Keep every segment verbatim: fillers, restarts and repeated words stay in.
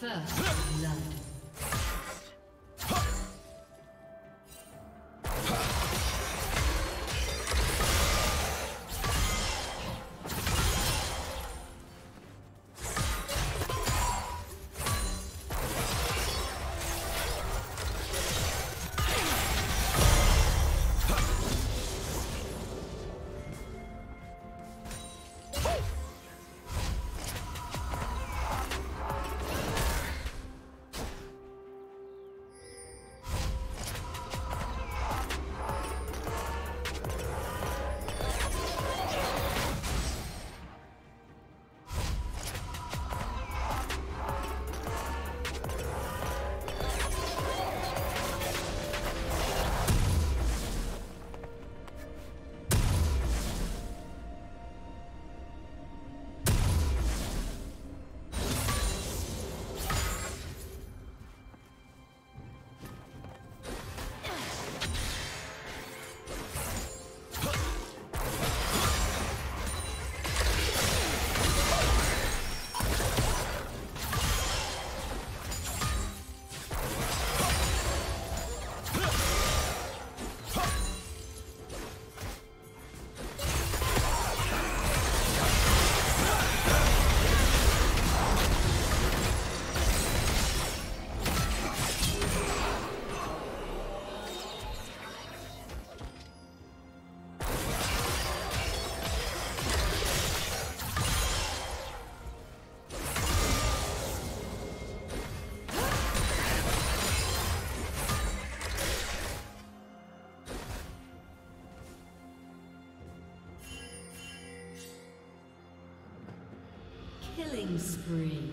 First love. Killing spree.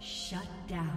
Shut down.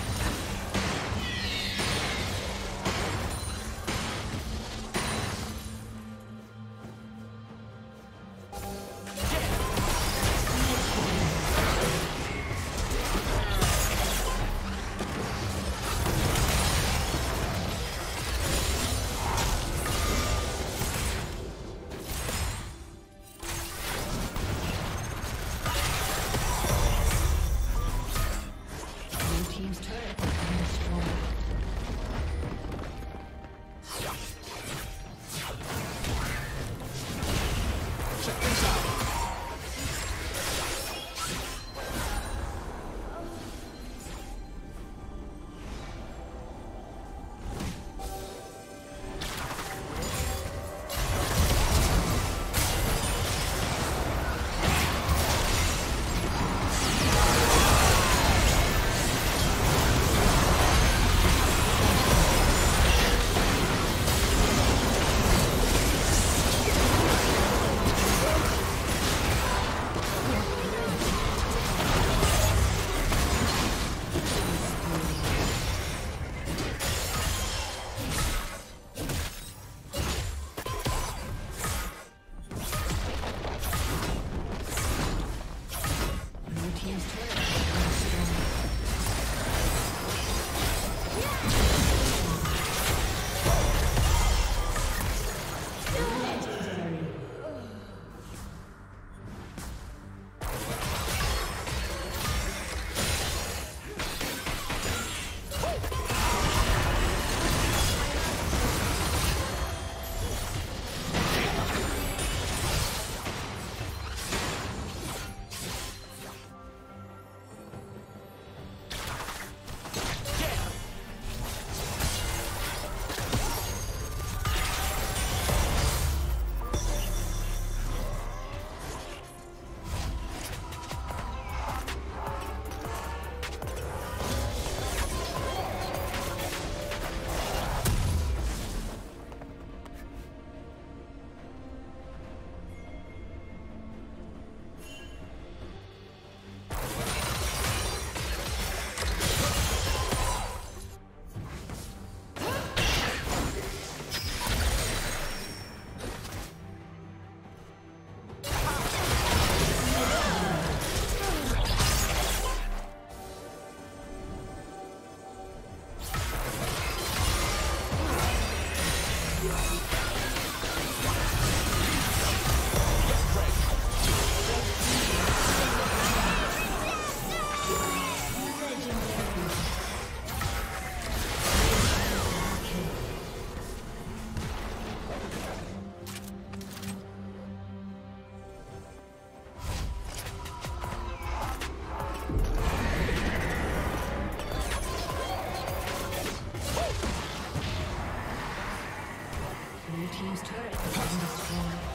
Blue team's turret has been destroyed.